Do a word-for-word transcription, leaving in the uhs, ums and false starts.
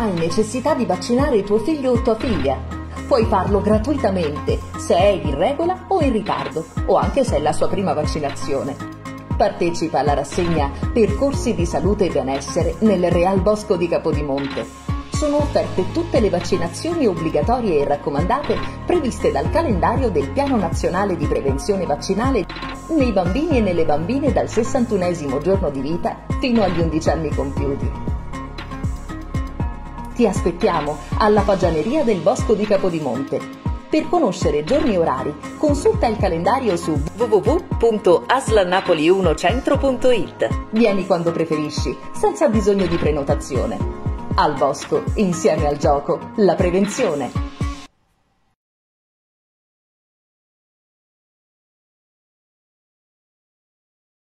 Hai necessità di vaccinare il tuo figlio o tua figlia? Puoi farlo gratuitamente se è in regola o in ritardo, o anche se è la sua prima vaccinazione. Partecipa alla rassegna Percorsi di Salute e Benessere nel Real Bosco di Capodimonte. Sono offerte tutte le vaccinazioni obbligatorie e raccomandate previste dal calendario del Piano Nazionale di Prevenzione Vaccinale nei bambini e nelle bambine dal sessantunesimo giorno di vita fino agli undici anni compiuti. Ti aspettiamo alla Fagianeria del Bosco di Capodimonte. Per conoscere giorni e orari, consulta il calendario su w w w punto a s l napoli uno centro punto i t. Vieni quando preferisci, senza bisogno di prenotazione. Al Bosco, insieme al gioco, la prevenzione.